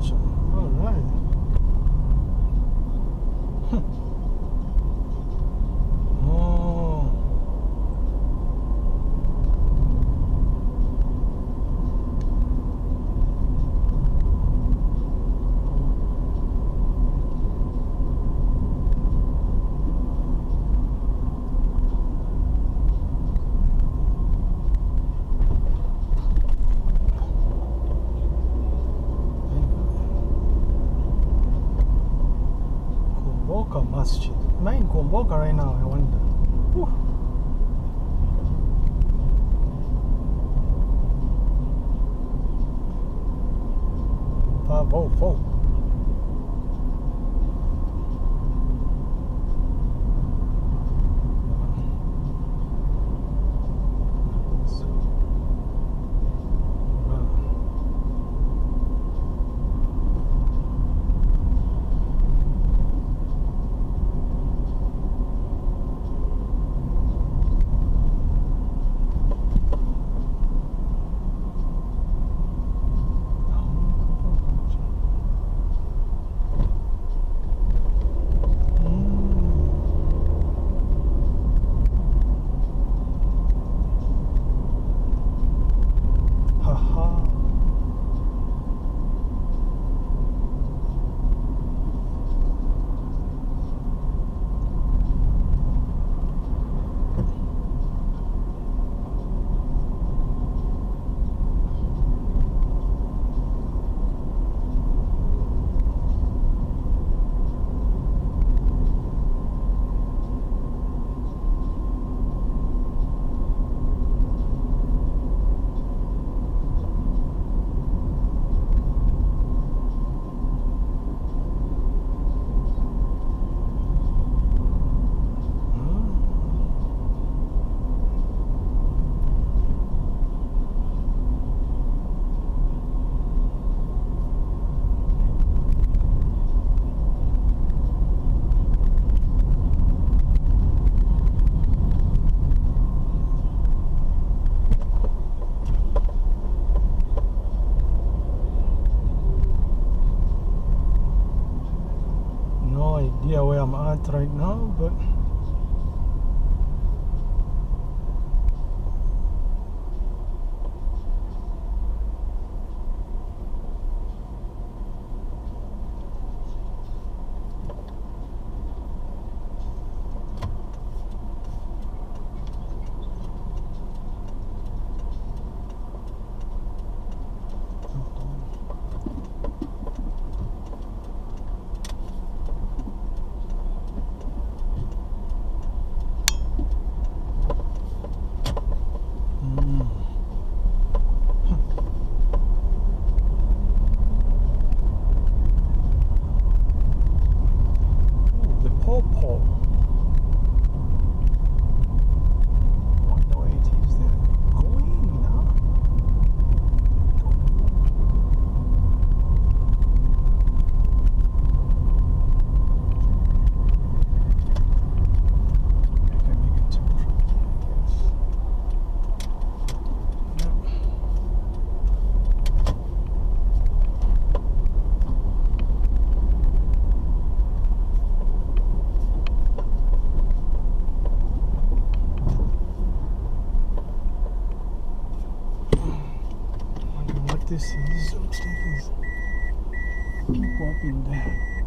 Gotcha. All right. Masjid. Main Kumboka right now, I wonder. Whew. Idea where I'm at right now, but this is, looks like it's keep up in there.